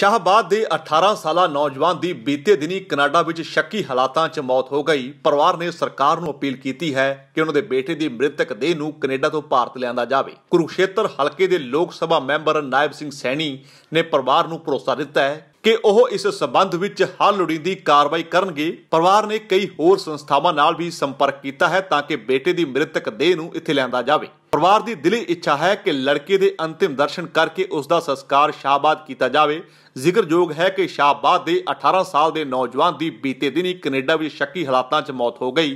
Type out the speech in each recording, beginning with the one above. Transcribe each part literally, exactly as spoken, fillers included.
शाहबाद के अठारह साल नौजवान की बीते दिनी कनाडा में शक्की हालातों में मौत हो गई। परिवार ने सरकार को अपील की है कि उन्होंने बेटे की मृतक देह को कनेडा तो भारत लिया जाए। कुरुक्षेत्र हल्के के लोक सभा मैंबर नायब सिंह सैनी ने परिवार को भरोसा दिता है कि वह इस संबंध में हर लोड़ींदी कार्रवाई करेंगे। परिवार ने कई होर संस्थावां नाल भी संपर्क किया है ताकि बेटे की मृतक देह को इत्थे लिया जाए। परिवार की दिली इच्छा है कि लड़के के अंतिम दर्शन करके उसका संस्कार शाहबाद किया जाए। जिक्रयोग है कि शाहबाद के अठारह साल के नौजवान की बीते दिन ही कनेडा में शक्की हालातों में मौत हो गई।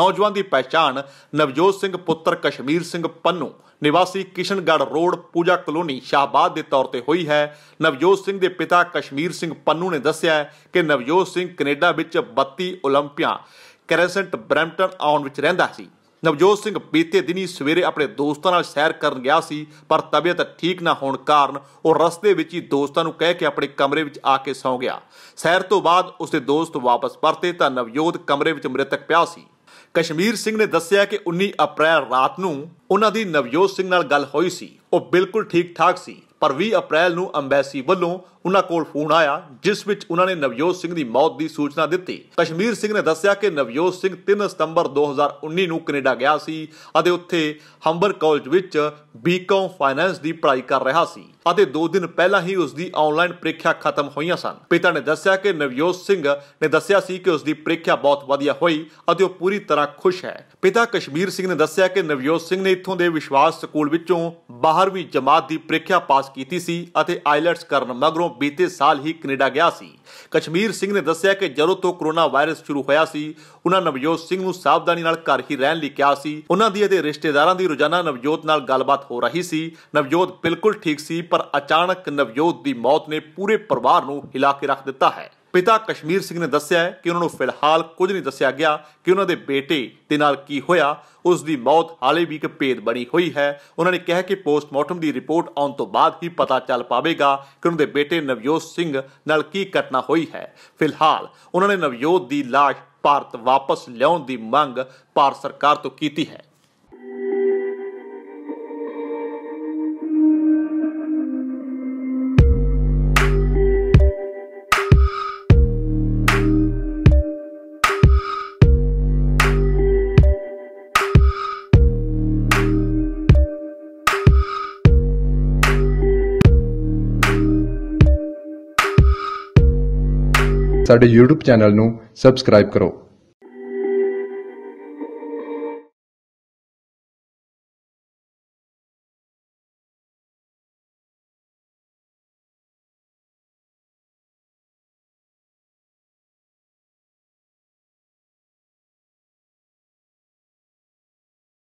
नौजवान की पहचान नवजोत सिंह पुत्र कश्मीर सिंह पन्नू निवासी किशनगढ़ रोड पूजा कलोनी शाहबाद के तौर पर हुई है। नवजोत सिंह के पिता कश्मीर सिंह पन्नू ने दस्सिया कि नवजोत सिंह कनेडा में बत्ती ओलंपिया क्रेसेंट ब्रैम्पटन आउन में रहिंदा सी। नवजोत सिंह बीते दिन ही सवेरे अपने दोस्तों नाल सैर करन गया सी, पर तबीयत ठीक ना होने कारण और रस्ते विच ही दोस्तों नूं कह के अपने कमरे विच आके सौ गया। सैर तो बाद उसके दोस्त वापस परते तां नवजोत कमरे विच मृतक पिया सी। कश्मीर सिंह ने दस्सिया कि उन्नीस अप्रैल रात नूं उन्हां दी नवजोत सिंह नाल गल होई सी। वह बिल्कुल ठीक ठाक सी, पर बीस अप्रैल नूं अंबैसी वल्लों उन्हां कोल फोन आया जिस विच उन्हां ने नवजोत सिंह दी मौत दी सूचना दित्ती। कश्मीर सिंह ने दस्सिया कि नवजोत सिंह तीन सितंबर दो हज़ार उन्नीस नूं कनेडा गया सी अते उत्थे हंबर कॉलेज विच बीकॉम फाइनैंस की पढ़ाई कर रहा सी अते दो दिन पहला ही उसकी ऑनलाइन परीक्षा खत्म हुई सन। पिता ने दस्सिया कि नवजोत सिंह ने दस्सिया सी कि उसकी परीक्षा बहुत वधिया हुई अते वह पूरी तरह खुश है। पिता कश्मीर सिंह ने दस्सिया कि नवजोत सिंह ने इत्थों दे विश्वास स्कूल विच्चों बारहवीं जमात की परीक्षा पास की सी अते आईलैट्स करन मगरों बीते साल ही कनेडा गया सी। कश्मीर सिंह ने दस्सिया कि जदों तो कोरोना वायरस शुरू होया सी उन्हां नवजोत सिंह नूं सावधानी नाल घर ही रहण लई किहा सी। उन्हां दी अते रिश्तेदारां दी रोजाना नवजोत नाल गलबात हो रही सी। नवजोत बिल्कुल ठीक सी, पर अचानक नवजोत दी मौत ने पूरे परिवार नूं हिला के रख दित्ता है। पिता कश्मीर सिंह ने दस्सिया कि उन्होंने फिलहाल कुछ नहीं दस्सिया गया कि उन्होंने बेटे के नाल की होया। उसकी मौत हाले भी एक भेद बनी हुई है। उन्होंने कहा कि पोस्टमार्टम की रिपोर्ट आने तो बाद ही पता चल पाएगा कि उन्होंने बेटे नवजोत सिंह नाल की घटना हुई है। फिलहाल उन्होंने नवजोत की लाश भारत वापस लियाउण की मांग भारत सरकार तो की है। साडे यूट्यूब चैनल नूं सबसक्राइब करो।